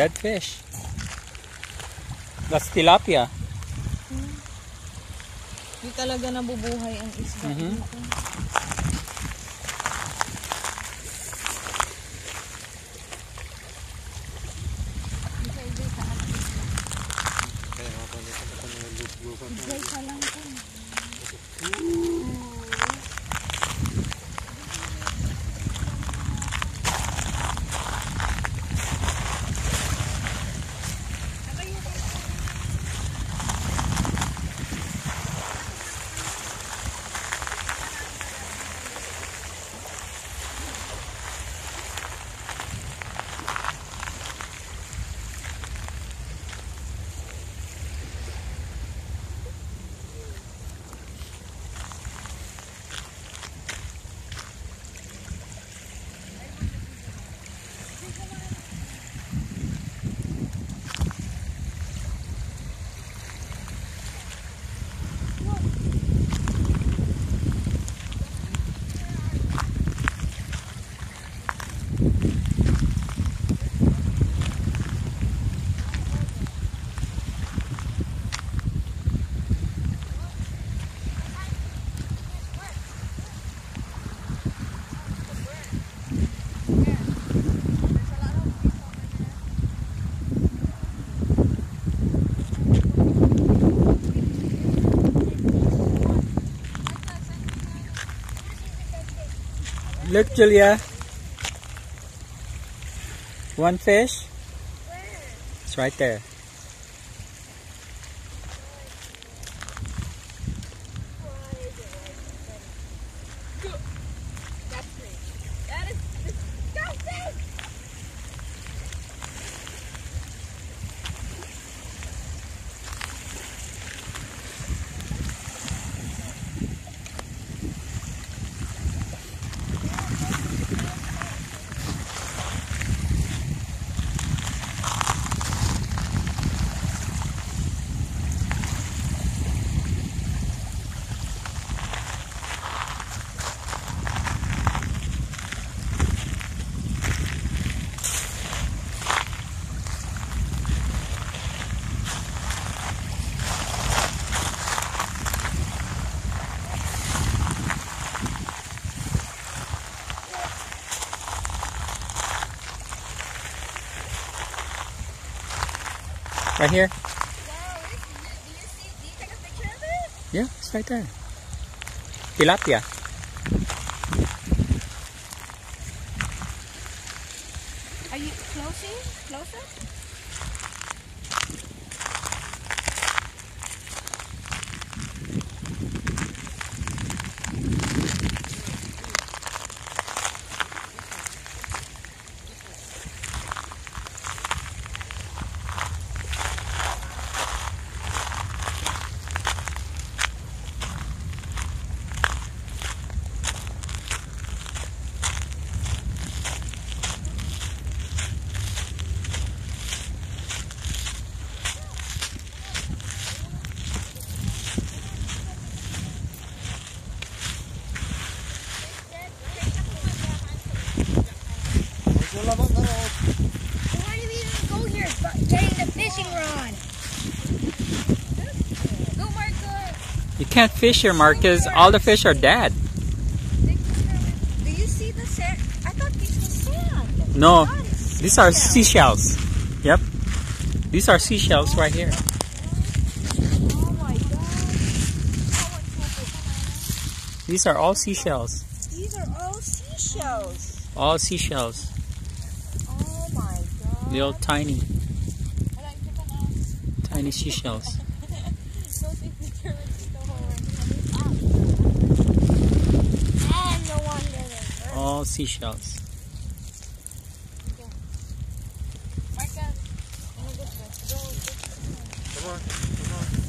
dead fish. That's tilapia. Hindi talaga nabubuhay ang isda. Look, Julia. One fish. Where? It's right there. Right here. Wow, do you take a picture of it? Yeah, it's right there. Tilapia. Are you closer? You can't fish here, Marcus. All the fish are dead. Do you see the sand? I thought these were sand. No, these are seashells. Yep. These are seashells right here. Oh my God. These are all seashells. These are all seashells. All seashells. Oh my God. Little tiny. Tiny seashells. All seashells. Come on.